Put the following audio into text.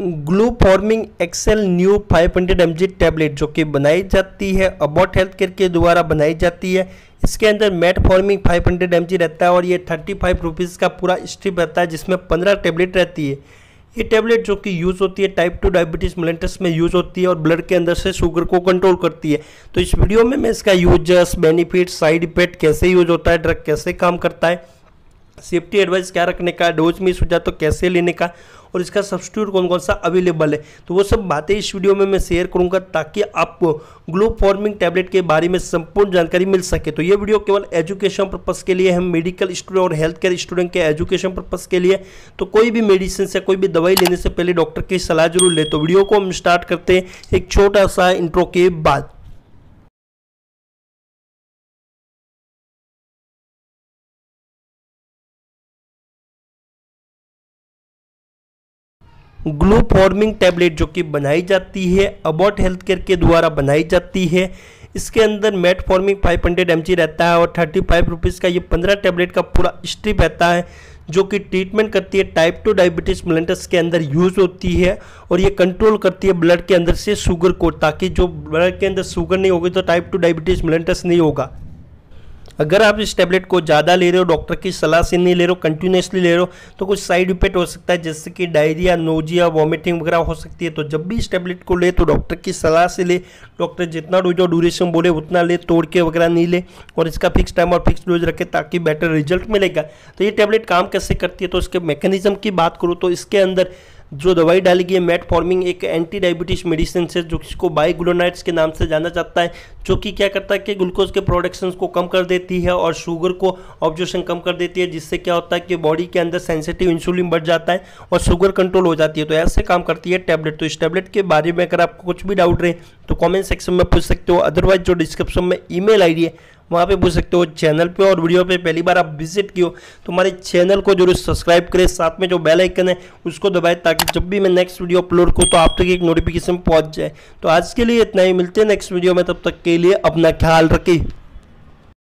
ग्लूफॉर्मिंग XL new 500 mg tablet जो कि बनाई जाती है अबाउट हेल्थ केयर के द्वारा बनाई जाती है। इसके अंदर मेटफॉर्मिंग 500 mg रहता है और ये 35 रुपीज़ का पूरा स्ट्रिप रहता है जिसमें 15 टैबलेट रहती है। ये टैबलेट जो कि यूज़ होती है टाइप 2 डायबिटीज़ मेलिटस में यूज़ होती है और ब्लड के अंदर से शुगर को कंट्रोल करती है। तो इस वीडियो में मैं इसका यूजर्स, बेनिफिट, साइड इफेक्ट, कैसे यूज होता है, ड्रग कैसे काम करता है, सेफ्टी एडवाइस क्या रखने का, डोज मिस हो जाए तो कैसे लेने का और इसका सब्स्टिट्यूट कौन कौन सा अवेलेबल है, तो वो सब बातें इस वीडियो में मैं शेयर करूंगा ताकि आपको ग्लूकोफॉर्मिन टैबलेट के बारे में संपूर्ण जानकारी मिल सके। तो ये वीडियो केवल एजुकेशन पर्पस के लिए है, मेडिकल स्टूडेंट और हेल्थ केयर स्टूडेंट के एजुकेशन पर्पस के लिए। तो कोई भी मेडिसिन से, कोई भी दवाई लेने से पहले डॉक्टर की सलाह जरूर ले। तो वीडियो को हम स्टार्ट करते हैं एक छोटा सा इंट्रो के बाद। ग्लूफॉर्मिंग टैबलेट जो कि बनाई जाती है अबाउट हेल्थ केयर के द्वारा बनाई जाती है। इसके अंदर मेटफॉर्मिंग 500 mg रहता है और 35 रुपीज़ का ये 15 टैबलेट का पूरा स्ट्रिप रहता है जो कि ट्रीटमेंट करती है टाइप 2 डायबिटीज़ मेलिटस के अंदर यूज़ होती है और ये कंट्रोल करती है ब्लड के अंदर से शुगर को, ताकि जो ब्लड के अंदर शुगर नहीं होगी तो टाइप 2 डायबिटीज़ मेलिटस नहीं होगा। अगर आप इस टैबलेट को ज़्यादा ले रहे हो, डॉक्टर की सलाह से नहीं ले रहे हो, कंटिन्यूसली ले रहे हो तो कुछ साइड इफेक्ट हो सकता है जैसे कि डायरिया, नोजिया, वॉमिटिंग वगैरह हो सकती है। तो जब भी इस टैबलेट को ले तो डॉक्टर की सलाह से ले, डॉक्टर जितना डोज और ड्यूरेशन बोले उतना ले, तोड़ के वगैरह नहीं ले और इसका फिक्स टाइम और फिक्स डोज रखे ताकि बेटर रिजल्ट मिलेगा। तो ये टैबलेट काम कैसे करती है, तो इसके मैकेनिज्म की बात करूँ तो इसके अंदर जो दवाई डाली गई है मेटफॉर्मिन एक एंटी डायबिटीज मेडिसिन है जो जिसको बिगुआनाइड्स के नाम से जाना जाता है, जो कि क्या करता है कि ग्लूकोज के प्रोडक्शन को कम कर देती है और शुगर को ऑब्जॉर्प्शन कम कर देती है, जिससे क्या होता है कि बॉडी के अंदर सेंसिटिव इंसुलिन बढ़ जाता है और शुगर कंट्रोल हो जाती है। तो ऐसे काम करती है टैबलेट। तो इस टैबलेट के बारे में अगर आपको कुछ भी डाउट रहे तो कॉमेंट सेक्शन में पूछ सकते हो, अदरवाइज जो डिस्क्रिप्शन में email ID है वहाँ पे पूछ सकते हो। चैनल पे और वीडियो पे पहली बार आप विजिट किए हो तो हमारे चैनल को जरूर सब्सक्राइब करें, साथ में जो बेल आइकन है उसको दबाएं ताकि जब भी मैं नेक्स्ट वीडियो अपलोड करूँ तो आप तक एक नोटिफिकेशन पहुँच जाए। तो आज के लिए इतना ही, मिलते हैं नेक्स्ट वीडियो में, तब तक के लिए अपना ख्याल रखें।